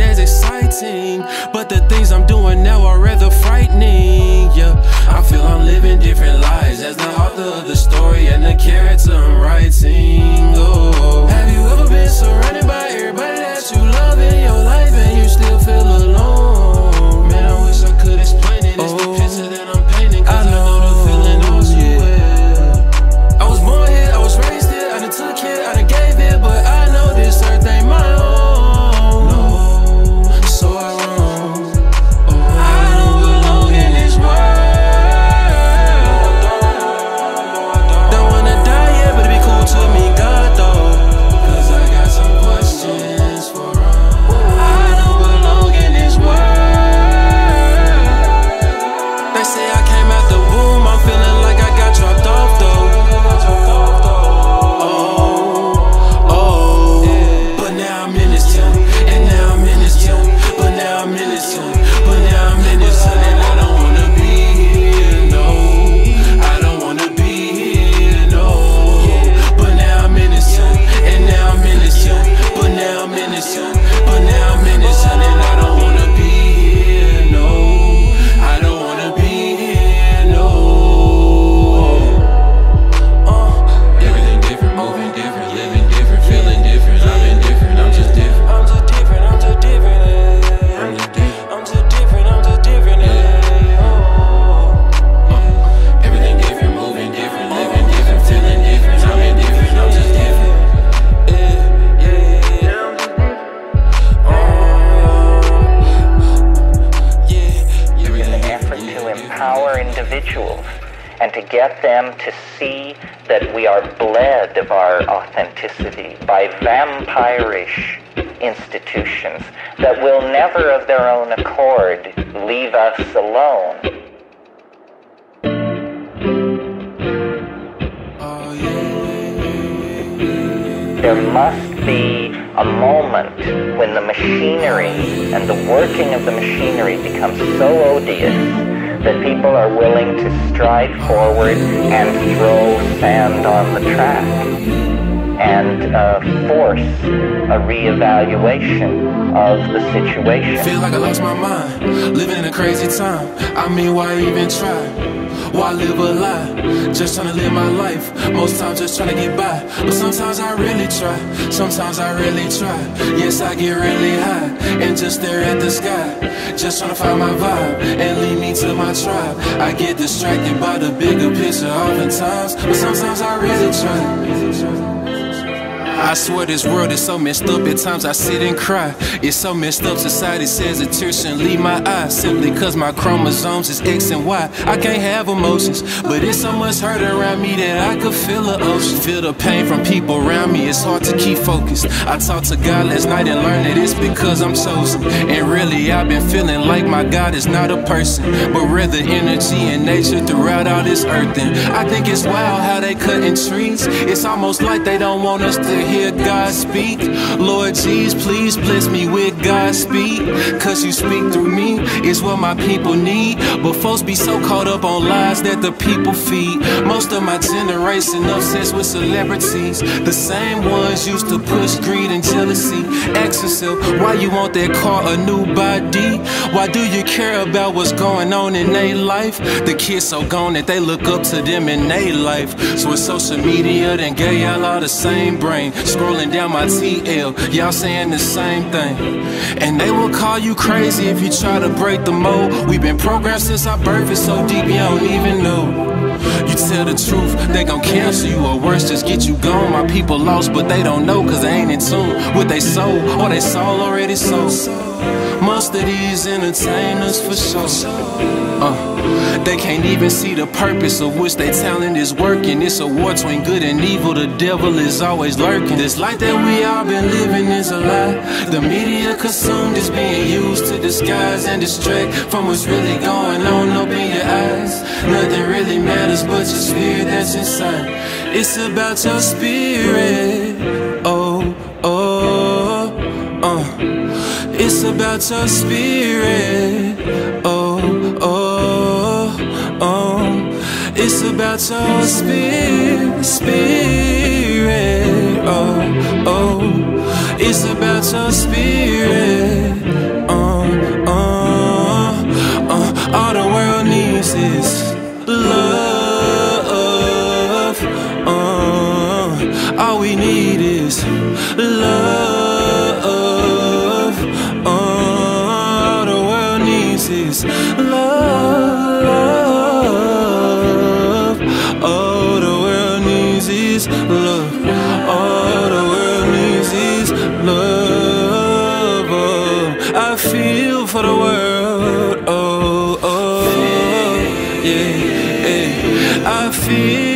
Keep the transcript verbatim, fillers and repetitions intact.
wasn't as exciting, but the things I'm doing now are rather frightening. Yeah, I feel I'm living different lives as the author of the story and the character I'm writing. Oh, have you ever been surrounded by everybody that you love in your life and you still feel alone? Man, I wish I could explain it. It's oh, the picture that I'm painting, cause I know, I know the feeling I was you with. I was born here, I was raised here, I done took it, I done gave it, but I know this earth ain't my own. Individuals and to get them to see that we are bled of our authenticity by vampirish institutions that will never of their own accord leave us alone. There must be a moment when the machinery and the working of the machinery becomes so odious that people are willing to stride forward and throw sand on the track and uh, force a reevaluation of the situation. Feel like I lost my mind, living in a crazy time. I mean, why even try? Why live a lie? Just trying to live my life. Most times just trying to get by. But sometimes I really try. Sometimes I really try. Yes, I get really high and just stare at the sky. Just trying to find my vibe and lead me to my tribe. I get distracted by the bigger picture oftentimes. But sometimes I really try. I swear this world is so messed up, at times I sit and cry. It's so messed up, society says a tear shouldn't leave my eye, simply cause my chromosomes is X and Y. I can't have emotions, but it's so much hurt around me that I could feel the ocean. Feel the pain from people around me, it's hard to keep focused. I talked to God last night and learned that it's because I'm chosen. And really I've been feeling like my God is not a person, but rather energy and nature throughout all this earthing. I think it's wild how they cutting trees, it's almost like they don't want us to hear God speak. Lord Jesus, please bless me with God's speed, cause you speak through me, it's what my people need. But folks be so caught up on lies that the people feed. Most of my generation obsessed with celebrities, the same ones used to push greed and jealousy. Ask yourself, why you want that car, a new body? Why do you care about what's going on in their life? The kids so gone that they look up to them in their life. So with social media, then gave y'all all the same brain. Scrolling down my T L, y'all saying the same thing. And they will call you crazy if you try to break the mold. We've been programmed since our birth, it's so deep you don't even know. You tell the truth, they gon' cancel you, or worse, just get you gone. My people lost, but they don't know, cause they ain't in tune with they soul, or they soul already sold. Most of these entertainers for sure, uh, they can't even see the purpose of which their talent is working. It's a war between good and evil, the devil is always lurking. This life that we all been living is a lie. The media consumed is being used to disguise and distract from what's really going on. Open your eyes, nothing really matters but your spirit that's inside. It's about your spirit, oh, oh, uh. It's about your spirit, oh, oh, oh. It's about your spirit, spirit. oh, oh. It's about your spirit, uh, uh, uh. All the world needs is love, uh. All we need is love, uh. All the world needs is love. Love, all the world needs is love. Oh, I feel for the world. Oh, oh, yeah, yeah. I feel.